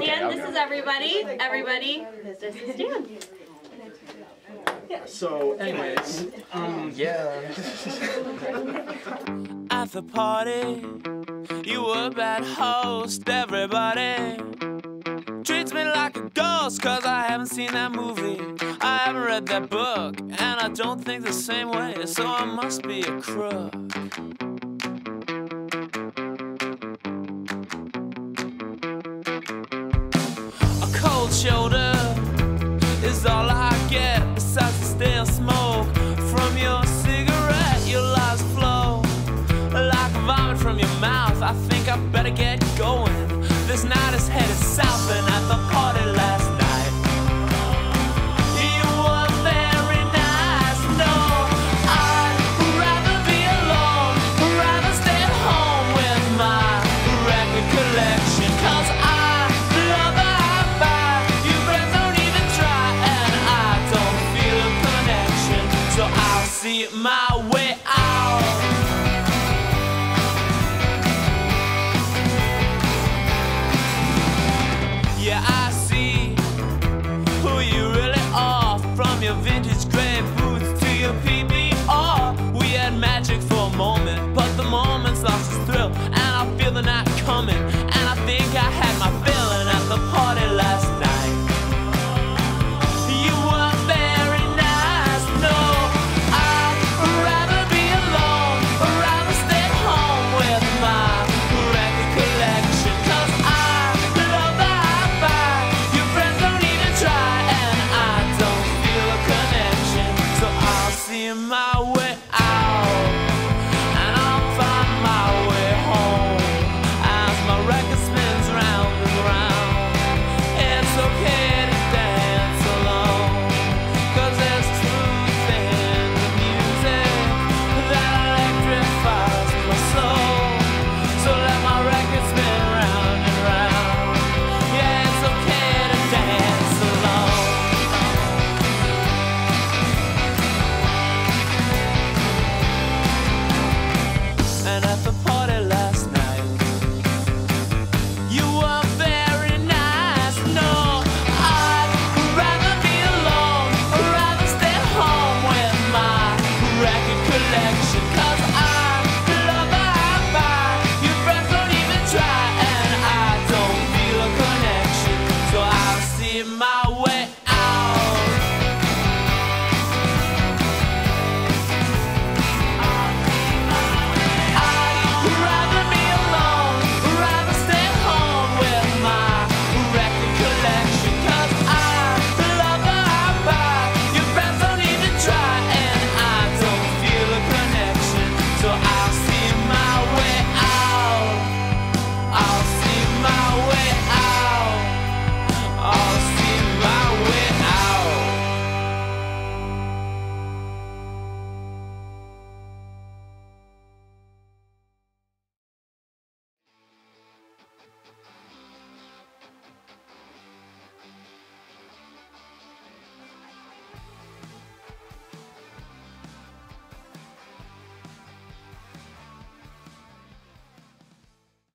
Dan, this is everybody. Everybody, this is Dan. So, anyways, yeah. At the party, you were a bad host, everybody. Treats me like a ghost, cause I haven't seen that movie. I haven't read that book, and I don't think the same way, so I must be a crook. A cold shoulder is all I get, besides the stale smoke from your cigarette. Your lies flow like vomit from your mouth. I think I better get